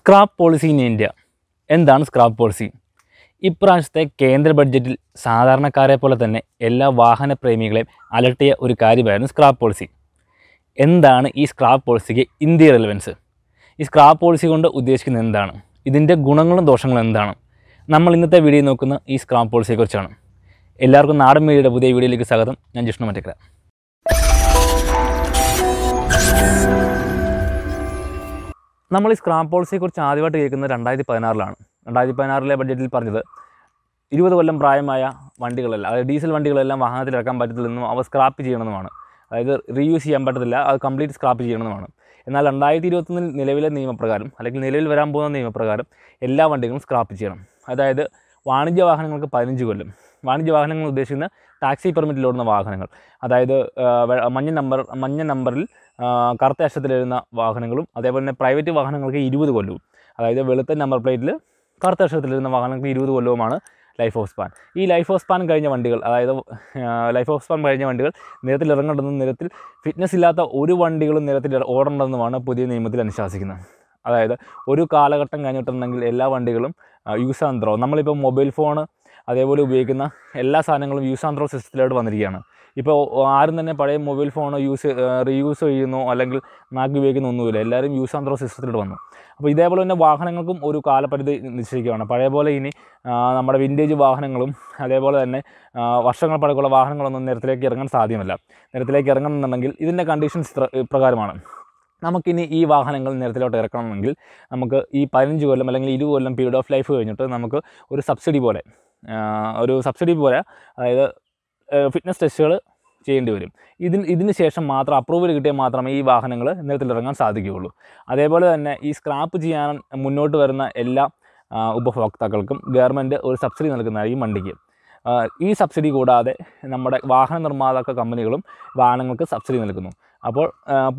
Scrap policy in India. എന്താണ് scrap policy? ഇപ്രാവശ്യത്തെ കേന്ദ്ര ബഡ്ജറ്റിൽ സാധാരണക്കാരെ പോലെ തന്നെ എല്ലാ വാഹന പ്രേമികളെയും അലട്ടിയ ഒരു കാര്യമായിരുന്നു സ്ക്രാപ്പ് പോളിസി. എന്താണ് ഈ സ്ക്രാപ്പ് പോളിസിക്ക് ഇന്ത്യ റെലവൻസ്? ഈ സ്ക്രാപ്പ് പോളിസി കൊണ്ട് ഉദ്ദേശിക്കുന്നത് എന്താണ്? ഇതിൻ്റെ ഗുണങ്ങളും ദോഷങ്ങളും എന്താണ്? നമ്മൾ ഇന്നത്തെ വീഡിയോ നോക്കുന്ന ഈ സ്ക്രാപ്പ് പോളിസിയെക്കുറിച്ചാണ്. എല്ലാവർക്കും നാടൻ മീഡിയയുടെ പുതിയ വീഡിയോയിലേക്ക് സ്വാഗതം. ഞാൻ ജിഷ്ണു മറക്കാർ. നമ്മൾ ഈ സ്ക്രാപ്പ് പോളിസിയെക്കുറിച്ച് ആദ്യമായിട്ട് കേൾക്കുന്നത് 2016-ലാണ്. 2016-ലെ ബഡ്ജറ്റിൽ പറഞ്ഞത് 20 കൊല്ലം പ്രായമായ വണ്ടികളെല്ലാം, അതായത് ഡീസൽ വണ്ടികളെല്ലാം വാഹനത്തിൽ ഇറക്കാൻ പറ്റത്തില്ലെന്നും അവ സ്ക്രാപ്പ് ചെയ്യണമെന്നുമാണ്. അതായത് റീയൂസ് ചെയ്യാൻ പറ്റത്തില്ല, അത് കംപ്ലീറ്റ് സ്ക്രാപ്പ് ചെയ്യണമെന്നുമാണ്. എന്നാൽ 2021-ൽ നിലവിലെ നിയമപ്രകാരം, അല്ലെങ്കിൽ നിലവിൽ വരാൻ പോകുന്ന നിയമപ്രകാരം എല്ലാ വണ്ടികളും സ്ക്രാപ്പ് ചെയ്യണം. അതായത് വാണിജ്യ വാഹനങ്ങൾക്ക് 15 കൊല്ലം, വാണിജ്യ വാഹനങ്ങൾ ഉദ്ദേശിക്കുന്ന ടാക്സി പെർമിറ്റിലോടുന്ന വാഹനങ്ങൾ, അതായത് മഞ്ഞ നമ്പറിൽ കറുത്ത അക്ഷരത്തിലെഴുതുന്ന വാഹനങ്ങളും, അതേപോലെ തന്നെ പ്രൈവറ്റ് വാഹനങ്ങൾക്ക് 20 കൊല്ലവും, അതായത് വെളുത്ത നമ്പർ പ്ലേറ്റിൽ കറുത്ത അക്ഷരത്തിലെഴുതുന്ന വാഹനങ്ങൾക്ക് 20 കൊല്ലവുമാണ് ലൈഫ് ഓഫ് സ്പാൻ. ഈ ലൈഫ് ഓഫ് സ്പാൻ കഴിഞ്ഞ വണ്ടികൾ, അതായത് ലൈഫ് ഓഫ് സ്പാൻ കഴിഞ്ഞ വണ്ടികൾ നിരത്തിൽ ഇറങ്ങേണ്ടതെന്നും നിരത്തിൽ ഫിറ്റ്നസ് ഇല്ലാത്ത ഒരു വണ്ടികളും നിരത്തിൽ ഓടേണ്ടതെന്നുമാണ് പുതിയ നിയമത്തിൽ അനുശാസിക്കുന്നത്. അതായത് ഒരു കാലഘട്ടം കഴിഞ്ഞിട്ടുണ്ടെങ്കിൽ എല്ലാ വണ്ടികളും യൂസ് ആൻഡ് ത്രോ, നമ്മളിപ്പോൾ മൊബൈൽ ഫോണ് അതേപോലെ ഉപയോഗിക്കുന്ന എല്ലാ സാധനങ്ങളും യൂസ് ആൻഡ് ത്രോ സിസ്റ്റത്തിലോട്ട് വന്നിരിക്കുകയാണ്. ഇപ്പോൾ ആരും തന്നെ പഴയ മൊബൈൽ ഫോണോ റീയൂസ് ചെയ്യുന്നോ അല്ലെങ്കിൽ നാക്കി ഉപയോഗിക്കുന്ന ഒന്നുമില്ല. എല്ലാവരും യൂസ് ആൻഡ് ത്രോ സിസ്റ്റത്തിലോട്ട് വന്നു. അപ്പോൾ ഇതേപോലെ തന്നെ വാഹനങ്ങൾക്കും ഒരു കാലപരിധി നിശ്ചയിക്കുകയാണ്. പഴയ പോലെ ഇനി നമ്മുടെ വിൻറ്റേജ് വാഹനങ്ങളും അതേപോലെ തന്നെ വർഷങ്ങൾ പഴക്കമുള്ള വാഹനങ്ങളൊന്നും നിരത്തിലേക്ക് ഇറങ്ങാൻ സാധ്യമല്ല. നിരത്തിലേക്ക് ഇറങ്ങണമെന്നുണ്ടെങ്കിൽ ഇതിൻ്റെ കണ്ടീഷൻസ് പ്രകാരമാണ്. നമുക്കിനി ഈ വാഹനങ്ങൾ നിരത്തിലോട്ട് ഇറക്കണമെങ്കിൽ നമുക്ക് ഈ 15 കൊല്ലം അല്ലെങ്കിൽ 20 കൊല്ലം പീരീഡ് ഓഫ് ലൈഫ് കഴിഞ്ഞിട്ട് നമുക്ക് ഒരു സബ്സിഡി പോലെ അതായത് ഫിറ്റ്നസ് ടെസ്റ്റുകൾ ചെയ്യേണ്ടി വരും. ഇതിന് ശേഷം മാത്രം, അപ്രൂവൽ കിട്ടിയാൽ മാത്രമേ ഈ വാഹനങ്ങൾ നിരത്തിലിറങ്ങാൻ സാധിക്കുകയുള്ളൂ. അതേപോലെ തന്നെ ഈ സ്ക്രാപ്പ് ചെയ്യാൻ മുന്നോട്ട് വരുന്ന എല്ലാ ഉപഭോക്താക്കൾക്കും ഗവൺമെൻറ് ഒരു സബ്സിഡി നൽകുന്നതായിരിക്കും വണ്ടിക്ക്. ഈ സബ്സിഡി കൂടാതെ നമ്മുടെ വാഹന നിർമ്മാതാക്ക കമ്പനികളും വാഹനങ്ങൾക്ക് സബ്സിഡി നൽകുന്നു. അപ്പോൾ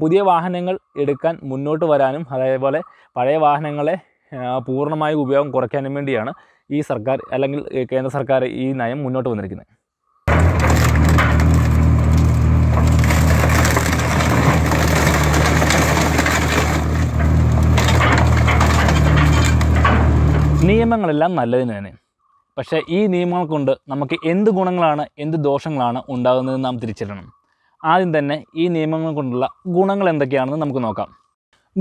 പുതിയ വാഹനങ്ങൾ എടുക്കാൻ മുന്നോട്ട് വരാനും അതേപോലെ പഴയ വാഹനങ്ങളെ പൂർണ്ണമായി ഉപയോഗം കുറയ്ക്കാനും വേണ്ടിയാണ് ഈ സർക്കാർ അല്ലെങ്കിൽ കേന്ദ്ര സർക്കാർ ഈ നയം മുന്നോട്ട് വന്നിരിക്കുന്നത്. നിയമങ്ങളെല്ലാം നല്ലതിന് തന്നെ, പക്ഷേ ഈ നിയമങ്ങൾ കൊണ്ട് നമുക്ക് എന്ത് ഗുണങ്ങളാണ് എന്ത് ദോഷങ്ങളാണ് ഉണ്ടാകുന്നത് നാം തിരിച്ചറിയണം. ആദ്യം തന്നെ ഈ നിയമങ്ങൾ കൊണ്ടുള്ള ഗുണങ്ങൾ എന്തൊക്കെയാണെന്ന് നമുക്ക് നോക്കാം.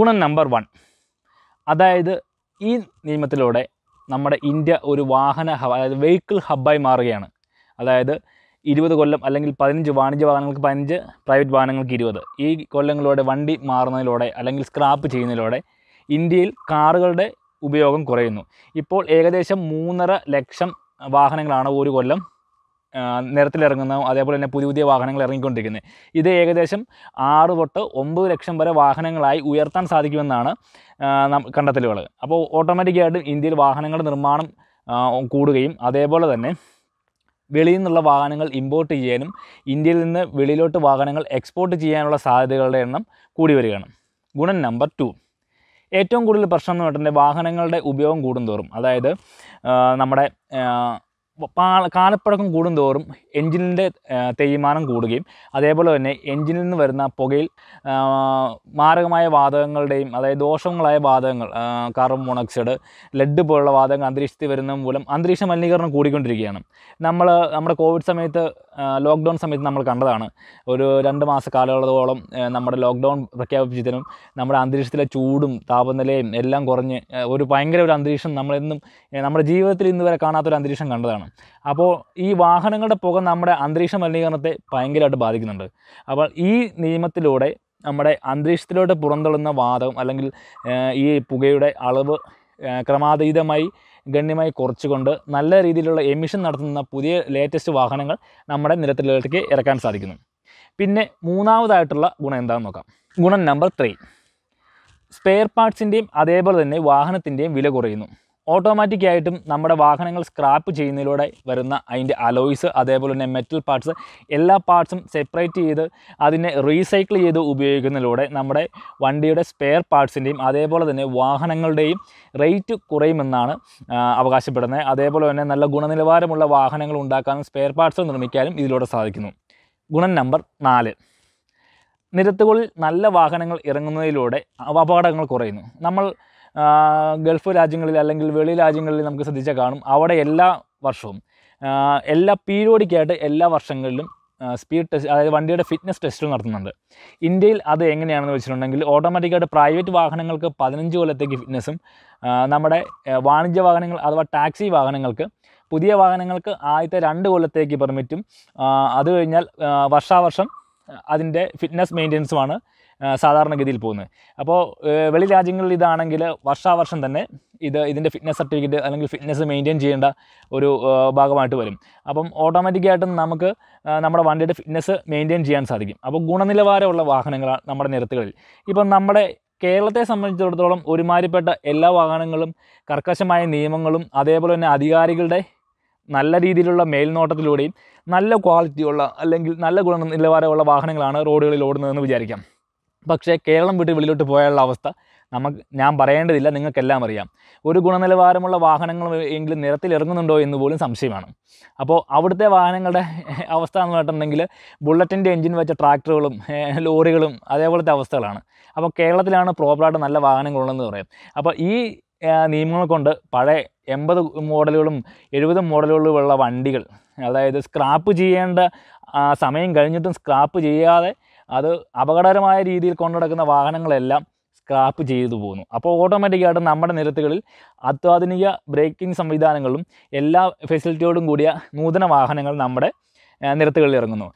ഗുണം നമ്പർ 1, അതായത് ഈ നിയമത്തിലൂടെ നമ്മുടെ ഇന്ത്യ ഒരു വാഹന ഹബ്, അതായത് വെഹിക്കിൾ ഹബ്ബായി മാറുകയാണ്. അതായത് 20 കൊല്ലം അല്ലെങ്കിൽ 15, വാണിജ്യ വാഹനങ്ങൾക്ക് 15, പ്രൈവറ്റ് വാഹനങ്ങൾക്ക് 20, ഈ കൊല്ലങ്ങളിലൂടെ വണ്ടി മാറുന്നതിലൂടെ അല്ലെങ്കിൽ സ്ക്രാപ്പ് ചെയ്യുന്നതിലൂടെ ഇന്ത്യയിൽ കാറുകളുടെ ഉപയോഗം കുറയുന്നു. ഇപ്പോൾ ഏകദേശം 3.5 ലക്ഷം വാഹനങ്ങളാണ് ഒരു കൊല്ലം നിരത്തിലിറങ്ങുന്ന, അതേപോലെ തന്നെ പുതിയ പുതിയ വാഹനങ്ങൾ ഇറങ്ങിക്കൊണ്ടിരിക്കുന്നത്. ഇത് ഏകദേശം 6 തൊട്ട് 9 ലക്ഷം വരെ വാഹനങ്ങളായി ഉയർത്താൻ സാധിക്കുമെന്നാണ് കണ്ടെത്തലുകൾ. അപ്പോൾ ഓട്ടോമാറ്റിക്കായിട്ടും ഇന്ത്യയിൽ വാഹനങ്ങളുടെ നിർമ്മാണം കൂടുകയും അതേപോലെ തന്നെ വെളിയിൽ നിന്നുള്ള വാഹനങ്ങൾ ഇമ്പോർട്ട് ചെയ്യാനും ഇന്ത്യയിൽ നിന്ന് വെളിയിലോട്ട് വാഹനങ്ങൾ എക്സ്പോർട്ട് ചെയ്യാനുള്ള സാധ്യതകളുടെ എണ്ണം കൂടി വരികയാണ്. ഗുണം നമ്പർ 2, ഏറ്റവും കൂടുതൽ പ്രശ്നം എന്ന് പറഞ്ഞിട്ടുണ്ടെങ്കിൽ വാഹനങ്ങളുടെ ഉപയോഗം കൂടുന്തോറും, അതായത് നമ്മുടെ കാലപ്പഴക്കം കൂടുന്തോറും എൻജിനിൻ്റെ തേയ്മാനം കൂടുകയും അതേപോലെ തന്നെ എൻജിനിൽ നിന്ന് വരുന്ന പുകയിൽ മാരകമായ വാതകങ്ങളുടെയും, അതായത് ദോഷങ്ങളായ വാതകങ്ങൾ, കാർബൺ മോണോക്സൈഡ്, ലെഡ് പോലുള്ള വാതകങ്ങൾ അന്തരീക്ഷത്തിൽ വരുന്ന മൂലം അന്തരീക്ഷ മലിനീകരണം കൂടിക്കൊണ്ടിരിക്കുകയാണ്. നമ്മുടെ കോവിഡ് സമയത്ത്, ലോക്ക്ഡൗൺ സമയത്ത് നമ്മൾ കണ്ടതാണ്. ഒരു 2 മാസ കാലയളവോളം നമ്മുടെ ലോക്ക്ഡൗൺ പ്രഖ്യാപിച്ചതിനും നമ്മുടെ അന്തരീക്ഷത്തിലെ ചൂടും താപനിലയും എല്ലാം കുറഞ്ഞ് ഭയങ്കര ഒരു അന്തരീക്ഷം നമ്മളെന്നും നമ്മുടെ ജീവിതത്തിൽ ഇന്ന് വരെ കാണാത്തൊരു അന്തരീക്ഷം കണ്ടതാണ്. അപ്പോൾ ഈ വാഹനങ്ങളുടെ പുക നമ്മുടെ അന്തരീക്ഷ മലിനീകരണത്തെ ഭയങ്കരമായിട്ട് ബാധിക്കുന്നുണ്ട്. അപ്പോൾ ഈ നിയമത്തിലൂടെ നമ്മുടെ അന്തരീക്ഷത്തിലോട്ട് പുറന്തള്ളുന്ന വാതകം അല്ലെങ്കിൽ ഈ പുകയുടെ അളവ് ക്രമാതീതമായി ഗണ്യമായി കുറച്ചുകൊണ്ട് നല്ല രീതിയിലുള്ള എമിഷൻ നടത്തുന്ന പുതിയ ലേറ്റസ്റ്റ് വാഹനങ്ങൾ നമ്മുടെ നിരത്തിലേക്ക് ഇറക്കാൻ സാധിക്കുന്നു. പിന്നെ മൂന്നാമതായിട്ടുള്ള ഗുണം എന്താണെന്ന് നോക്കാം. ഗുണം നമ്പർ 3, സ്പെയർ പാർട്സിൻ്റെയും അതേപോലെ തന്നെ വാഹനത്തിൻ്റെയും വില കുറയുന്നു. ഓട്ടോമാറ്റിക്കായിട്ടും നമ്മുടെ വാഹനങ്ങൾ സ്ക്രാപ്പ് ചെയ്യുന്നതിലൂടെ വരുന്ന അതിൻ്റെ അലോയ്സ് അതേപോലെ തന്നെ മെറ്റൽ പാർട്സ് എല്ലാ പാർട്സും സെപ്പറേറ്റ് ചെയ്ത് അതിനെ റീസൈക്കിൾ ചെയ്ത് ഉപയോഗിക്കുന്നതിലൂടെ നമ്മുടെ വണ്ടിയുടെ സ്പെയർ പാർട്സിൻ്റെയും അതേപോലെ തന്നെ വാഹനങ്ങളുടെയും റേറ്റ് കുറയുമെന്നാണ് അവകാശപ്പെടുന്നത്. അതേപോലെ തന്നെ നല്ല ഗുണനിലവാരമുള്ള വാഹനങ്ങൾ ഉണ്ടാക്കാനും സ്പെയർ പാർട്സ് നിർമ്മിക്കാനും ഇതിലൂടെ സാധിക്കുന്നു. ഗുണം നമ്പർ 4, നിരത്തുകളിൽ നല്ല വാഹനങ്ങൾ ഇറങ്ങുന്നതിലൂടെ അപകടങ്ങൾ കുറയുന്നു. നമ്മൾ Gulf Rajingal, Languil Rajingal, Namkasadijakanum, our Ella Varshum. Ella periodic at Ella Varshangalum, speed test, I wondered a fitness test on Arthur. Indale other Engineer, which automatic at a private Wahanangalka, Padanjola, the fitnessum, Namada, Vanja Wahanangal, other taxi Wahanangalka. പുതിയ വാഹനങ്ങൾക്ക് ആദ്യത്തെ 2 കൊല്ലത്തേക്ക് പെർമിറ്റും അത് കഴിഞ്ഞാൽ വർഷാവർഷം അതിന്റെ fitness മെയിന്റനൻസുമാണ് സാധാരണഗതിയിൽ പോകുന്നത് അപ്പോൾ വെളി രാജ്യങ്ങളിൽ ഇതാണെങ്കിൽ വർഷാവർഷം തന്നെ ഇതിന്റെ ഫിറ്റ്നസ് സർട്ടിഫിക്കറ്റ് അല്ലെങ്കിൽ ഫിറ്റ്നസ് മെയിന്റൈൻ ചെയ്യേണ്ട ഒരു ഭാഗമായിട്ട് വരും അപ്പോൾ ഓട്ടോമാറ്റിക്കായിട്ട് നമുക്ക് നമ്മുടെ വണ്ടിയുടെ ഫിറ്റ്നസ് മെയിന്റൈൻ ചെയ്യാൻ സാധിക്കും അപ്പോൾ ഗുണനിലവാരമുള്ള വാഹനങ്ങളാണ് നമ്മുടെ നിരത്തുകളിൽ ഇപ്പോൾ നമ്മുടെ കേരളത്തെ സംബന്ധിച്ചിടത്തോളം ഒരുമാരിപ്പെട്ട എല്ലാ വാഹനങ്ങളും കർക്കശമായ നിയമങ്ങളും അതേപോലെ തന്നെ അധികാരികളുടെ നല്ല രീതിയിലുള്ള മേൽനോട്ടത്തിലൂടെയും നല്ല ക്വാളിറ്റിയുള്ള അല്ലെങ്കിൽ നല്ല ഗുണനിലവാരമുള്ള വാഹനങ്ങളാണ് റോഡുകളിൽ ഓടുന്നതെന്ന് വിചാരിക്കാം പക്ഷേ കേരളം വിട്ട് വെളിയിലോട്ട് പോയുള്ള അവസ്ഥ നമുക്ക് ഞാൻ പറയേണ്ടതില്ല നിങ്ങൾക്കെല്ലാം അറിയാം ഒരു ഗുണനിലവാരമുള്ള വാഹനങ്ങളെങ്കിലും നിരത്തിൽ ഇറങ്ങുന്നുണ്ടോ എന്ന് പോലും സംശയമാണ് അപ്പോൾ അവിടുത്തെ വാഹനങ്ങളുടെ അവസ്ഥ എന്ന് പറഞ്ഞിട്ടുണ്ടെങ്കിൽ ബുള്ളറ്റിന്റെ എഞ്ചിൻ വെച്ച ട്രാക്ടറുകളും ലോറികളും അതേപോലത്തെ അവസ്ഥകളാണ് അപ്പോൾ കേരളത്തിലാണ് പ്രോപ്പറായിട്ട് നല്ല വാഹനങ്ങൾ ഉള്ളതെന്ന് പറയാം അപ്പോൾ ഈ നിയമങ്ങൾ കൊണ്ട് പഴയ 80 മോഡലുകളും 70 മോഡലുകളുമുള്ള വണ്ടികൾ അതായത് സ്ക്രാപ്പ് ചെയ്യേണ്ട സമയം കഴിഞ്ഞിട്ടും സ്ക്രാപ്പ് ചെയ്യാതെ അത് അപകടകരമായ രീതിയിൽ കൊണ്ടുനടക്കുന്ന വാഹനങ്ങളെല്ലാം സ്ക്രാപ്പ് ചെയ്തു പോകുന്നു അപ്പോൾ ഓട്ടോമാറ്റിക്കായിട്ട് നമ്മുടെ നിരത്തുകളിൽ അത്യാധുനിക ബ്രേക്കിംഗ് സംവിധാനങ്ങളും എല്ലാ ഫെസിലിറ്റിയോടും കൂടിയ നൂതന വാഹനങ്ങൾ നമ്മുടെ നിരത്തുകളിൽ ഇറങ്ങുന്നു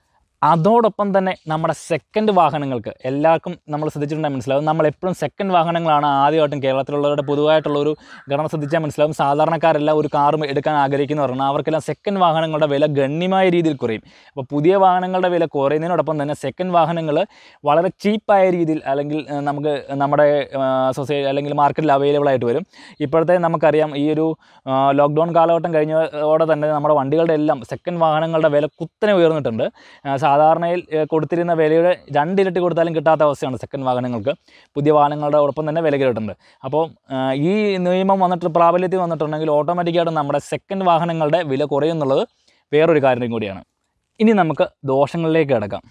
അതോടൊപ്പം തന്നെ നമ്മുടെ സെക്കൻഡ് വാഹനങ്ങൾക്ക് എല്ലാവർക്കും നമ്മൾ ശ്രദ്ധിച്ചിട്ടുണ്ടെങ്കിൽ മനസ്സിലാവും നമ്മൾ എപ്പോഴും സെക്കൻഡ് വാഹനങ്ങളാണ് ആദ്യമായിട്ടും കേരളത്തിലുള്ളവരുടെ പൊതുവായിട്ടുള്ള ഒരു ഘടന ശ്രദ്ധിച്ചാൽ മനസ്സിലാവും സാധാരണക്കാരെല്ലാം ഒരു കാറും എടുക്കാൻ ആഗ്രഹിക്കുന്നവരാണ് അവർക്കെല്ലാം സെക്കൻഡ് വാഹനങ്ങളുടെ വില ഗണ്യമായ രീതിയിൽ കുറയും അപ്പോൾ പുതിയ വാഹനങ്ങളുടെ വില കുറയുന്നതിനോടൊപ്പം തന്നെ സെക്കൻഡ് വാഹനങ്ങൾ വളരെ ചീപ്പായ രീതിയിൽ അല്ലെങ്കിൽ നമുക്ക് നമ്മുടെ സൊസൈറ്റി അല്ലെങ്കിൽ മാർക്കറ്റിൽ അവൈലബിൾ ആയിട്ട് വരും ഇപ്പോഴത്തെ നമുക്കറിയാം ഈ ഒരു ലോക്ക്ഡൗൺ കാലഘട്ടം കഴിഞ്ഞതോടെ തന്നെ നമ്മുടെ വണ്ടികളുടെ എല്ലാം സെക്കൻഡ് വാഹനങ്ങളുടെ വില കുത്തനെ ഉയർന്നിട്ടുണ്ട് സാധാരണയിൽ കൊടുത്തിരുന്ന വിലയുടെ 2 ഇരട്ടി കൊടുത്താലും കിട്ടാത്ത അവസ്ഥയാണ് സെക്കൻഡ് വാഹനങ്ങൾക്ക് പുതിയ വാഹനങ്ങളുടെ ഒപ്പം തന്നെ വില കയറിയിട്ടുണ്ട് അപ്പോൾ ഈ നിയമം വന്നിട്ട് പ്രാബല്യത്തിൽ വന്നിട്ടുണ്ടെങ്കിൽ ഓട്ടോമാറ്റിക്കായിട്ട് നമ്മുടെ സെക്കൻഡ് വാഹനങ്ങളുടെ വില കുറയുന്നുള്ളത് വേറൊരു കാര്യം കൂടിയാണ് ഇനി നമുക്ക് ദോഷങ്ങളിലേക്ക് കിടക്കാം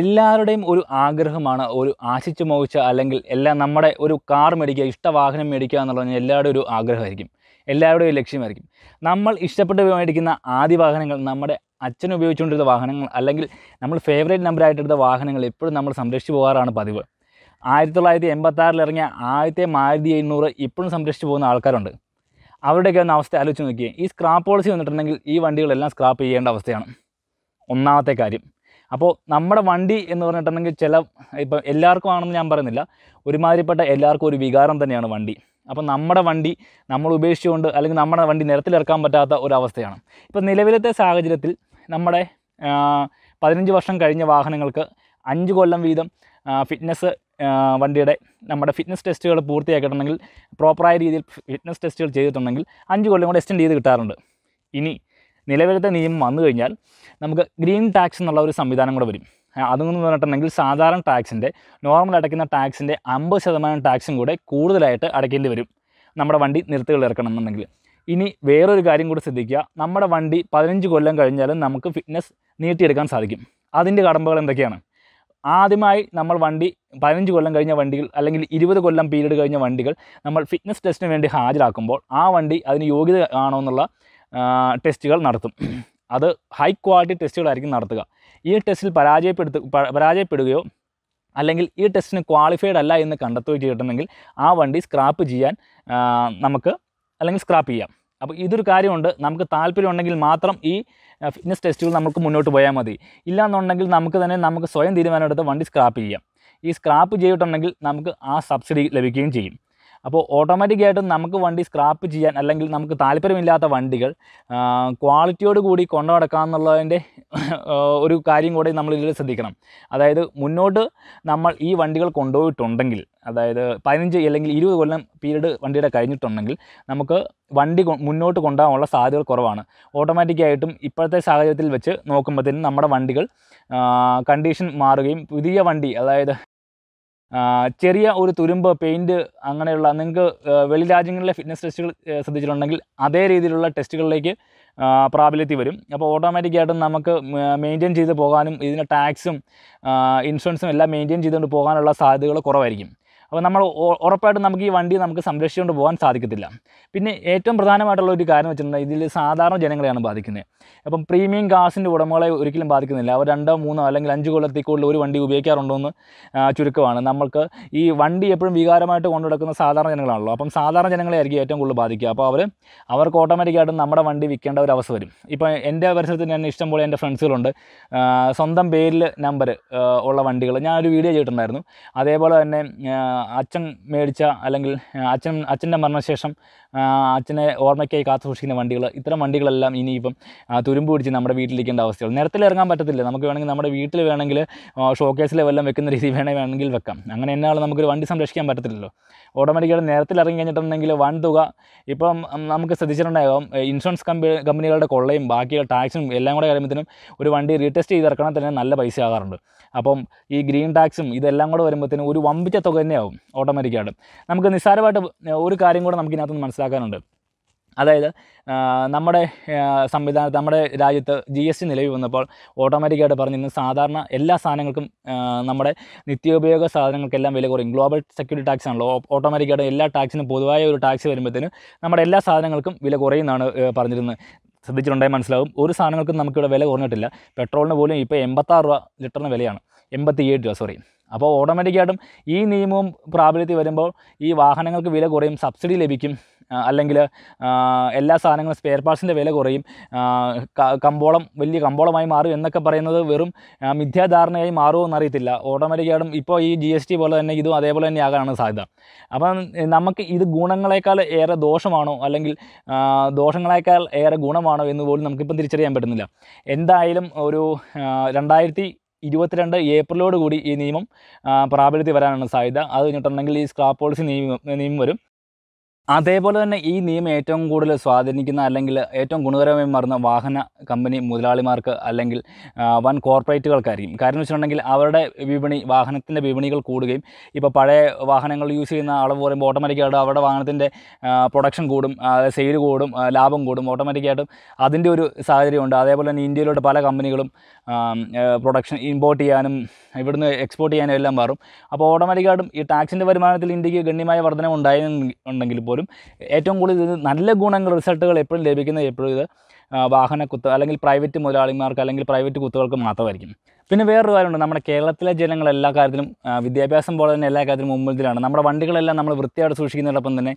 എല്ലാവരുടെയും ഒരു ആഗ്രഹമാണ് ഒരു ആശിച്ചു മോഹിച്ച അല്ലെങ്കിൽ എല്ലാം നമ്മുടെ ഒരു കാർ മേടിക്കുക ഇഷ്ടവാഹനം മേടിക്കുക എന്നുള്ളത് എല്ലാവരുടെയും ഒരു ആഗ്രഹമായിരിക്കും എല്ലാവരുടെയും ഒരു ലക്ഷ്യമായിരിക്കും നമ്മൾ ഇഷ്ടപ്പെട്ട് മേടിക്കുന്ന ആദ്യ വാഹനങ്ങൾ നമ്മുടെ അച്ഛൻ ഉപയോഗിച്ചുകൊണ്ടിരുന്ന വാഹനങ്ങൾ അല്ലെങ്കിൽ നമ്മൾ ഫേവറേറ്റ് നമ്പറായിട്ടെടുത്ത വാഹനങ്ങൾ എപ്പോഴും നമ്മൾ സംരക്ഷിച്ച് പോകാറാണ് പതിവ് 1986 ഇറങ്ങിയ ആദ്യത്തെ 1800 ഇപ്പോഴും സംരക്ഷിച്ച് പോകുന്ന ആൾക്കാരുണ്ട് അവരുടെയൊക്കെ ഒന്ന് അവസ്ഥ ആലോചിച്ച് നോക്കിയേ ഈ സ്ക്രാപ്പ് പോളിസി വന്നിട്ടുണ്ടെങ്കിൽ ഈ വണ്ടികളെല്ലാം സ്ക്രാപ്പ് ചെയ്യേണ്ട അവസ്ഥയാണ് ഒന്നാമത്തെ കാര്യം അപ്പോൾ നമ്മുടെ വണ്ടി എന്ന് പറഞ്ഞിട്ടുണ്ടെങ്കിൽ ചില ഇപ്പം എല്ലാവർക്കും ആണെന്ന് ഞാൻ പറയുന്നില്ല ഒരുമാതിരിപ്പെട്ട എല്ലാവർക്കും ഒരു വികാരം തന്നെയാണ് വണ്ടി അപ്പോൾ നമ്മുടെ വണ്ടി നമ്മൾ ഉപേക്ഷിച്ചുകൊണ്ട് അല്ലെങ്കിൽ നമ്മുടെ വണ്ടി നിരത്തിലിറക്കാൻ പറ്റാത്ത ഒരവസ്ഥയാണ് ഇപ്പം നിലവിലത്തെ സാഹചര്യത്തിൽ നമ്മുടെ 15 വർഷം കഴിഞ്ഞ വാഹനങ്ങൾക്ക് 5 കൊല്ലം വീതം ഫിറ്റ്നസ് വണ്ടിയുടെ നമ്മുടെ ഫിറ്റ്നസ് ടെസ്റ്റുകൾ പൂർത്തിയാക്കിയിട്ടുണ്ടെങ്കിൽ പ്രോപ്പറായ രീതിയിൽ ഫിറ്റ്നസ് ടെസ്റ്റുകൾ ചെയ്തിട്ടുണ്ടെങ്കിൽ 5 കൊല്ലം കൂടെ എക്സ്റ്റെൻഡ് ചെയ്ത് കിട്ടാറുണ്ട് ഇനി നിലവിലത്തെ നിയമം വന്നു കഴിഞ്ഞാൽ നമുക്ക് ഗ്രീൻ ടാക്സ് എന്നുള്ള ഒരു സംവിധാനം കൂടെ വരും അതെന്ന് പറഞ്ഞിട്ടുണ്ടെങ്കിൽ സാധാരണ ടാക്സിൻ്റെ നോർമൽ അടയ്ക്കുന്ന ടാക്സിൻ്റെ 50% ടാക്സും കൂടെ കൂടുതലായിട്ട് അടയ്ക്കേണ്ടി വരും നമ്മുടെ വണ്ടി നിരത്തുകളിൽ ഇറക്കണം എന്നുണ്ടെങ്കിൽ ഇനി വേറൊരു കാര്യം കൂടി ശ്രദ്ധിക്കുക നമ്മുടെ വണ്ടി 15 കൊല്ലം കഴിഞ്ഞാലും നമുക്ക് ഫിറ്റ്നസ് നീട്ടിയെടുക്കാൻ സാധിക്കും അതിൻ്റെ കടമ്പകൾ എന്തൊക്കെയാണ് ആദ്യമായി നമ്മൾ വണ്ടി 15 കൊല്ലം കഴിഞ്ഞ വണ്ടികൾ അല്ലെങ്കിൽ 20 കൊല്ലം പീരീഡ് കഴിഞ്ഞ വണ്ടികൾ നമ്മൾ ഫിറ്റ്നസ് ടെസ്റ്റിന് വേണ്ടി ഹാജരാക്കുമ്പോൾ ആ വണ്ടി അതിന് യോഗ്യത ആണോ എന്നുള്ള ടെസ്റ്റുകൾ നടത്തും അത് ഹൈ ക്വാളിറ്റി ടെസ്റ്റുകളായിരിക്കും നടത്തുക ഈ ടെസ്റ്റിൽ പരാജയപ്പെടുകയോ അല്ലെങ്കിൽ ഈ ടെസ്റ്റിന് ക്വാളിഫൈഡ് അല്ല എന്ന് കണ്ടെത്തുകയോ ചെയ്തിട്ടുണ്ടെങ്കിൽ ആ വണ്ടി സ്ക്രാപ്പ് ചെയ്യാൻ നമുക്ക് അല്ലെങ്കിൽ സ്ക്രാപ്പ് ചെയ്യാം അപ്പോൾ ഇതൊരു കാര്യമുണ്ട് നമുക്ക് താല്പര്യമുണ്ടെങ്കിൽ മാത്രം ഈ ഫിറ്റ്നസ് ടെസ്റ്റുകൾ നമുക്ക് മുന്നോട്ട് പോയാൽ മതി ഇല്ലാന്നുണ്ടെങ്കിൽ നമുക്ക് തന്നെ നമുക്ക് സ്വയം തീരുമാനമെടുത്ത് വണ്ടി സ്ക്രാപ്പ് ചെയ്യാം ഈ സ്ക്രാപ്പ് ചെയ്തിട്ടുണ്ടെങ്കിൽ നമുക്ക് ആ സബ്സിഡി ലഭിക്കുകയും ചെയ്യും അപ്പോൾ ഓട്ടോമാറ്റിക്കായിട്ടും നമുക്ക് വണ്ടി സ്ക്രാപ്പ് ചെയ്യാൻ അല്ലെങ്കിൽ നമുക്ക് താല്പര്യമില്ലാത്ത വണ്ടികൾ ക്വാളിറ്റിയോട് കൂടി കൊണ്ടു നടക്കാമെന്നുള്ളതിൻ്റെ ഒരു കാര്യം കൂടി നമ്മൾ ഇതിൽ ശ്രദ്ധിക്കണം അതായത് മുന്നോട്ട് നമ്മൾ ഈ വണ്ടികൾ കൊണ്ടുപോയിട്ടുണ്ടെങ്കിൽ അതായത് 15 അല്ലെങ്കിൽ 20 കൊല്ലം പീരീഡ് വണ്ടിയുടെ കഴിഞ്ഞിട്ടുണ്ടെങ്കിൽ നമുക്ക് വണ്ടി മുന്നോട്ട് കൊണ്ടുപോകാനുള്ള സാധ്യതകൾ കുറവാണ് ഓട്ടോമാറ്റിക്കായിട്ടും ഇപ്പോഴത്തെ സാഹചര്യത്തിൽ വെച്ച് നോക്കുമ്പോഴത്തേനും നമ്മുടെ വണ്ടികൾ കണ്ടീഷൻ മാറുകയും പുതിയ വണ്ടി അതായത് ചെറിയ ഒരു തുരുമ്പ് പെയിൻറ്റ് അങ്ങനെയുള്ള നിങ്ങൾക്ക് വെളി രാജ്യങ്ങളിലെ ഫിറ്റ്നസ് ടെസ്റ്റുകൾ ശ്രദ്ധിച്ചിട്ടുണ്ടെങ്കിൽ അതേ രീതിയിലുള്ള ടെസ്റ്റുകളിലേക്ക് പ്രാബല്യത്തിൽ വരും അപ്പോൾ ഓട്ടോമാറ്റിക്കായിട്ടും നമുക്ക് മെയിൻറ്റെയിൻ ചെയ്ത് പോകാനും ഇതിന് ടാക്സും ഇൻഷുറൻസും എല്ലാം മെയിൻറ്റെയിൻ ചെയ്തുകൊണ്ട് പോകാനുള്ള സാധ്യതകൾ കുറവായിരിക്കും അപ്പോൾ നമ്മൾ ഉറപ്പായിട്ടും നമുക്ക് ഈ വണ്ടി നമുക്ക് സംരക്ഷിച്ചുകൊണ്ട് പോകാൻ സാധിക്കത്തില്ല. പിന്നെ ഏറ്റവും പ്രധാനമായിട്ടുള്ള ഒരു കാര്യം വെച്ചിട്ടുണ്ടെങ്കിൽ ഇതിൽ സാധാരണ ജനങ്ങളെയാണ് ബാധിക്കുന്നത്. അപ്പം പ്രീമിയം കാസിൻ്റെ ഉടമകളെ ഒരിക്കലും ബാധിക്കുന്നില്ല. അവർ 2, 3 അല്ലെങ്കിൽ 5 കൊല്ലത്തിൽ കൂടുതൽ ഒരു വണ്ടി ഉപയോഗിക്കാറുണ്ടോയെന്ന് ചുരുക്കമാണ്. നമ്മൾക്ക് ഈ വണ്ടി എപ്പോഴും വികാരമായിട്ട് കൊണ്ടു നടക്കുന്ന സാധാരണ ജനങ്ങളാണല്ലോ. അപ്പം സാധാരണ ജനങ്ങളെയായിരിക്കും ഏറ്റവും കൂടുതൽ ബാധിക്കുക. അപ്പോൾ അവർക്ക് ഓട്ടോമാറ്റിക്കായിട്ടും നമ്മുടെ വണ്ടി വിൽക്കേണ്ട ഒരു അവസ്ഥ വരും. ഇപ്പോൾ എൻ്റെ പരിസരത്ത് ഞാൻ ഇഷ്ടംപോലെ എൻ്റെ ഫ്രണ്ട്സുകളുണ്ട് സ്വന്തം പേരിൽ നമ്പർ ഉള്ള വണ്ടികൾ. ഞാനൊരു വീഡിയോ ചെയ്തിട്ടുണ്ടായിരുന്നു. അതേപോലെ തന്നെ അച്ഛൻ മേടിച്ച അല്ലെങ്കിൽ അച്ഛൻ്റെ മരണശേഷം അച്ഛനെ ഓർമ്മയ്ക്കായി കാത്തു സൂക്ഷിക്കുന്ന വണ്ടികൾ, ഇത്തരം വണ്ടികളെല്ലാം ഇനിയിപ്പം തുരുമ്പ് പിടിച്ച് നമ്മുടെ വീട്ടിലിരിക്കേണ്ട അവസ്ഥകൾ. നിരത്തിലിറങ്ങാൻ പറ്റത്തില്ല. നമുക്ക് വേണമെങ്കിൽ നമ്മുടെ വീട്ടിൽ വേണമെങ്കിൽ ഷോക്കേസിൽ വല്ലതും വെക്കുന്ന രീതി വേണമെങ്കിൽ വെക്കാം. അങ്ങനെ എന്നാലും നമുക്കൊരു വണ്ടി സംരക്ഷിക്കാൻ പറ്റത്തില്ലല്ലോ. ഓട്ടോമാറ്റിക്കായിട്ട് നിരത്തിലിറങ്ങി കഴിഞ്ഞിട്ടുണ്ടെങ്കിൽ വൻ തുക ഇപ്പം നമുക്ക് ശ്രദ്ധിച്ചിട്ടുണ്ടാകും. ഇൻഷുറൻസ് കമ്പനികളുടെ കൊള്ളയും ബാക്കിയുള്ള ടാക്സും എല്ലാം കൂടെ കഴിയുമ്പോഴത്തേനും ഒരു വണ്ടി റീടെസ്റ്റ് ചെയ്തിറക്കണം തന്നെ നല്ല പൈസ ആകാറുണ്ട്. അപ്പം ഈ ഗ്രീൻ ടാക്സും ഇതെല്ലാം കൂടെ വരുമ്പോഴത്തേനും ഒരു വമ്പിച്ച തുക തന്നെയാവും ഓട്ടോമാറ്റിക്കായിട്ട്. നമുക്ക് നിസ്സാരമായിട്ട് ഒരു കാര്യം കൂടെ നമുക്ക് ഇതിനകത്ത് മനസ്സിലാക്കാനുണ്ട്. അതായത് നമ്മുടെ സംവിധാനത്തിൽ നമ്മുടെ രാജ്യത്ത് GST നിലവിൽ വന്നപ്പോൾ ഓട്ടോമാറ്റിക്കായിട്ട് പറഞ്ഞിരുന്ന സാധാരണ എല്ലാ സാധനങ്ങൾക്കും നമ്മുടെ നിത്യോപയോഗ സാധനങ്ങൾക്കെല്ലാം വില കുറയും. ഗ്ലോബൽ സെക്യൂരിറ്റി ടാക്സ് ആണല്ലോ. ഓട്ടോമാറ്റിക്കായിട്ട് എല്ലാ ടാക്സിനും പൊതുവായ ഒരു ടാക്സ് വരുമ്പോഴത്തേനും നമ്മുടെ എല്ലാ സാധനങ്ങൾക്കും വില കുറയുമെന്നാണ് പറഞ്ഞിരുന്നത്. ശ്രദ്ധിച്ചിട്ടുണ്ടായി മനസ്സിലാവും. ഒരു സാധനങ്ങൾക്കും നമുക്കിവിടെ വില കുറഞ്ഞിട്ടില്ല. പെട്രോളിന് പോലും ഇപ്പോൾ 86 രൂപ ലിറ്ററിന് വിലയാണ്, 87 രൂപ സോറി. അപ്പോൾ ഓട്ടോമാറ്റിക്കായിട്ടും ഈ നിയമവും പ്രാബല്യത്തിൽ വരുമ്പോൾ ഈ വാഹനങ്ങൾക്ക് വില കുറയും, സബ്സിഡി ലഭിക്കും, അല്ലെങ്കിൽ എല്ലാ സാധനങ്ങളും സ്പെയർ പാർട്സിൻ്റെ വില കുറയും, കമ്പോളം വലിയ കമ്പോളമായി മാറും എന്നൊക്കെ പറയുന്നത് വെറും മിഥ്യാധാരണയായി മാറുമെന്നറിയത്തില്ല. ഓട്ടോമാറ്റിക്കായിട്ടും ഇപ്പോൾ ഈ GST പോലെ തന്നെ ഇതും അതേപോലെ തന്നെ ആകാനാണ് സാധ്യത. അപ്പം നമുക്ക് ഇത് ഗുണങ്ങളെക്കാൾ ഏറെ ദോഷമാണോ അല്ലെങ്കിൽ ദോഷങ്ങളെക്കാൾ ഏറെ ഗുണമാണോ എന്ന് പോലും നമുക്കിപ്പം തിരിച്ചറിയാൻ പറ്റുന്നില്ല. എന്തായാലും ഒരു 2022 ഏപ്രിലോട് കൂടി ഈ നിയമം പ്രാബല്യത്തിൽ വരാനാണ് സാധ്യത. അത് കഴിഞ്ഞിട്ടുണ്ടെങ്കിൽ ഈ സ്ക്രാപ്പ് പോളിസി നിയമം വരും. അതേപോലെ തന്നെ ഈ നിയമം ഏറ്റവും കൂടുതൽ സ്വാധീനിക്കുന്ന അല്ലെങ്കിൽ ഏറ്റവും ഗുണകരമായി മാറുന്ന വാഹന കമ്പനി മുതലാളിമാർക്ക് അല്ലെങ്കിൽ വൻ കോർപ്പറേറ്റുകൾക്കായിരിക്കും. കാര്യം വെച്ചിട്ടുണ്ടെങ്കിൽ അവരുടെ വിപണി, വാഹനത്തിൻ്റെ വിപണികൾ കൂടുകയും ഇപ്പോൾ പഴയ വാഹനങ്ങൾ യൂസ് ചെയ്യുന്ന അളവ് പറയുമ്പോൾ ഓട്ടോമാറ്റിക്കായിട്ട് അവരുടെ വാഹനത്തിൻ്റെ പ്രൊഡക്ഷൻ കൂടും, സെയിൽ കൂടും, ലാഭം കൂടും. ഓട്ടോമാറ്റിക്കായിട്ടും അതിൻ്റെ ഒരു സാഹചര്യമുണ്ട്. അതേപോലെ തന്നെ ഇന്ത്യയിലോട്ട് പല കമ്പനികളും പ്രൊഡക്ഷൻ ഇമ്പോർട്ട് ചെയ്യാനും ഇവിടുന്ന് എക്സ്പോർട്ട് ചെയ്യാനും എല്ലാം മാറും. അപ്പോൾ ഓട്ടോമാറ്റിക്കായിട്ടും ഈ ടാക്സിൻ്റെ വരുമാനത്തിൽ ഇന്ത്യക്ക് ഗണ്യമായ വർധനം ഉണ്ടായെന്നുണ്ടെങ്കിൽ പോലും ഏറ്റവും കൂടുതൽ ഇത് നല്ല ഗുണങ്ങൾ, റിസൾട്ടുകൾ എപ്പോഴും ലഭിക്കുന്നത് എപ്പോഴും ഇത് വാഹന കുത്ത് അല്ലെങ്കിൽ പ്രൈവറ്റ് മുതലാളിമാർക്ക് അല്ലെങ്കിൽ പ്രൈവറ്റ് കുത്തുകൾക്ക് മാത്രമായിരിക്കും. പിന്നെ വേറൊരു കാര്യമുണ്ട്, നമ്മുടെ കേരളത്തിലെ ജനങ്ങൾ എല്ലാ കാര്യത്തിലും വിദ്യാഭ്യാസം പോലെ തന്നെ എല്ലാ കാര്യത്തിലും മുമ്പിലാണ്. നമ്മുടെ വണ്ടികളെല്ലാം നമ്മൾ വൃത്തിയായിട്ട് സൂക്ഷിക്കുന്നതോടൊപ്പം തന്നെ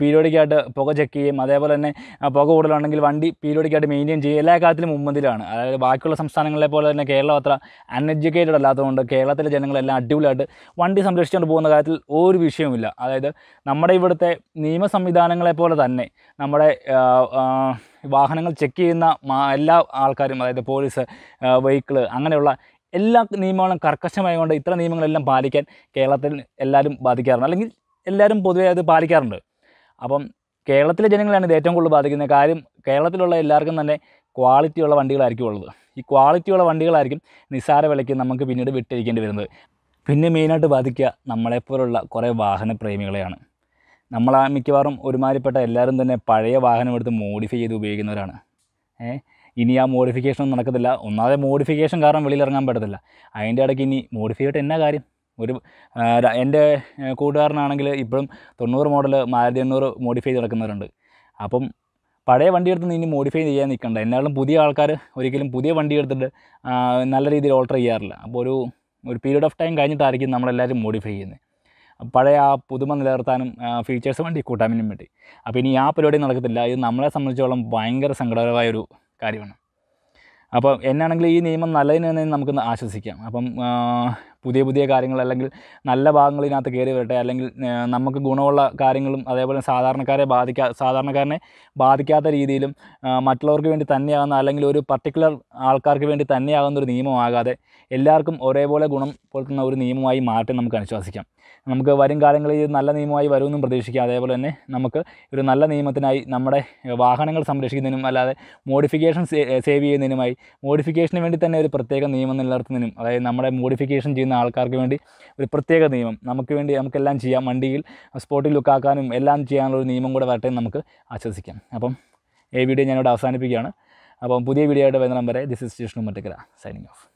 പീരിയോഡിക്കായിട്ട് പുക ചെക്ക് ചെയ്യും. അതേപോലെ തന്നെ പുക കൂടുതലാണെങ്കിൽ വണ്ടി പീരിയോഡിക്കായിട്ട് മെയിൻറ്റെയിൻ ചെയ്യും. എല്ലാ കാര്യത്തിലും മുമ്പിലാണ്. അതായത് ബാക്കിയുള്ള സംസ്ഥാനങ്ങളെ പോലെ തന്നെ കേരളം അത്ര അൺഎഡ്യൂക്കേറ്റഡ് അല്ലാത്തതുകൊണ്ട് കേരളത്തിലെ ജനങ്ങളെല്ലാം അടിപൊളിയായിട്ട് വണ്ടി സംരക്ഷിച്ചുകൊണ്ട് പോകുന്ന കാര്യത്തിൽ ഒരു വിഷയവുമില്ല. അതായത് നമ്മുടെ ഇവിടുത്തെ നിയമ സംവിധാനങ്ങളെ പോലെ തന്നെ നമ്മുടെ വാഹനങ്ങൾ ചെക്ക് ചെയ്യുന്ന എല്ലാ ആൾക്കാരും, അതായത് പോലീസ്, വെഹിക്കിള്, അങ്ങനെയുള്ള എല്ലാ നിയമങ്ങളും കർക്കശമായതുകൊണ്ട് ഇത്ര നിയമങ്ങളെല്ലാം പാലിക്കാൻ കേരളത്തിൽ എല്ലാവരും ബാധിക്കാറുണ്ട്, അല്ലെങ്കിൽ എല്ലാവരും പൊതുവേ അത് പാലിക്കാറുണ്ട്. അപ്പം കേരളത്തിലെ ജനങ്ങളാണ് ഇത് ഏറ്റവും കൂടുതൽ ബാധിക്കുന്നത്. കാര്യം കേരളത്തിലുള്ള എല്ലാവർക്കും തന്നെ ക്വാളിറ്റിയുള്ള വണ്ടികളായിരിക്കും ഉള്ളത്. ഈ ക്വാളിറ്റിയുള്ള വണ്ടികളായിരിക്കും നിസ്സാര വിലയ്ക്ക് നമുക്ക് പിന്നീട് വിറ്റഴിക്കേണ്ടി വരുന്നത്. പിന്നെ മെയിനായിട്ട് ബാധിക്കുക നമ്മളെപ്പോലുള്ള കുറേ വാഹന പ്രേമികളെയാണ്. നമ്മൾ മിക്കവാറും ഒരുമാതിരിപ്പെട്ട എല്ലാവരും തന്നെ പഴയ വാഹനം എടുത്ത് മോഡിഫൈ ചെയ്ത് ഉപയോഗിക്കുന്നവരാണ്. ഇനി ആ മോഡിഫിക്കേഷനൊന്നും നടക്കത്തില്ല. ഒന്നാമതെ മോഡിഫിക്കേഷൻ കാരണം വെളിയിലിറങ്ങാൻ പറ്റത്തില്ല. അതിൻ്റെ ഇടയ്ക്ക് ഇനി മോഡിഫൈ ചെയ്തിട്ട് എന്നാ കാര്യം. എൻ്റെ കൂട്ടുകാരനാണെങ്കിൽ ഇപ്പോഴും 90 മോഡൽ മാരുതി 800 മോഡിഫൈ ചെയ്ത് നടക്കുന്നവരുണ്ട്. അപ്പം പഴയ വണ്ടിയെടുത്ത് ഇനി മോഡിഫൈ ചെയ്യാൻ നിൽക്കണ്ട. എന്നാലും പുതിയ ആൾക്കാർ ഒരിക്കലും പുതിയ വണ്ടി എടുത്തിട്ട് നല്ല രീതിയിൽ ഓൾട്ടർ ചെയ്യാറില്ല. അപ്പോൾ ഒരു പീരീഡ് ഓഫ് ടൈം കഴിഞ്ഞിട്ടായിരിക്കും നമ്മളെല്ലാവരും മോഡിഫൈ ചെയ്യുന്നത്, പഴയ ആ പുതുമ നിലനിർത്താനും ഫീച്ചേഴ്സ് വണ്ടി കൂട്ടാനും വേണ്ടി. അപ്പോൾ ഇനി ആ പരിപാടി നടക്കത്തില്ല. ഇത് നമ്മളെ സംബന്ധിച്ചോളം ഭയങ്കര സങ്കടകരമായൊരു കാര്യമാണ്. അപ്പോൾ എന്നാണെങ്കിൽ ഈ നിയമം നല്ലതിന് തന്നെ നമുക്ക് ആശ്വസിക്കാം. അപ്പം പുതിയ പുതിയ കാര്യങ്ങൾ അല്ലെങ്കിൽ നല്ല ഭാഗങ്ങൾ ഇതിനകത്ത് കയറി വരട്ടെ, അല്ലെങ്കിൽ നമുക്ക് ഗുണമുള്ള കാര്യങ്ങളും അതേപോലെ സാധാരണക്കാരനെ ബാധിക്കാത്ത രീതിയിലും മറ്റുള്ളവർക്ക് വേണ്ടി തന്നെയാകുന്ന അല്ലെങ്കിൽ ഒരു പർട്ടിക്കുലർ ആൾക്കാർക്ക് വേണ്ടി തന്നെയാകുന്ന ഒരു നിയമമാകാതെ എല്ലാവർക്കും ഒരേപോലെ ഗുണം പുലർത്തുന്ന ഒരു നിയമമായി മാറ്റി നമുക്ക് അനുശ്വാസിക്കാം. നമുക്ക് വരും കാലങ്ങളിൽ നല്ല നിയമമായി വരുമെന്നും പ്രതീക്ഷിക്കാം. അതേപോലെ തന്നെ നമുക്ക് ഒരു നല്ല നിയമത്തിനായി നമ്മുടെ വാഹനങ്ങൾ സംരക്ഷിക്കുന്നതിനും അല്ലാതെ മോഡിഫിക്കേഷൻ സേവ് ചെയ്യുന്നതിനുമായി മോഡിഫിക്കേഷന് വേണ്ടി തന്നെ ഒരു പ്രത്യേക നിയമം നിലനിർത്തുന്നതിനും, അതായത് നമ്മുടെ മോഡിഫിക്കേഷൻ ചെയ്യുന്ന ആൾക്കാർക്ക് വേണ്ടി ഒരു പ്രത്യേക നിയമം, നമുക്ക് വേണ്ടി നമുക്കെല്ലാം ചെയ്യാം, വണ്ടിയിൽ സ്പോട്ടിൽ ലുക്കാക്കാനും എല്ലാം ചെയ്യാനുള്ള ഒരു നിയമം കൂടെ വരട്ടെ നമുക്ക് ആശ്വസിക്കാം. അപ്പം ഈ വീഡിയോ ഞാനിവിടെ അവസാനിപ്പിക്കുകയാണ്. അപ്പം പുതിയ വീഡിയോ ആയിട്ട് വരുന്ന number, this is Jishnu Mattakkara, signing of.